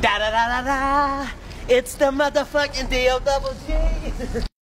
Da da da da da. It's the motherfucking D-O-double-G.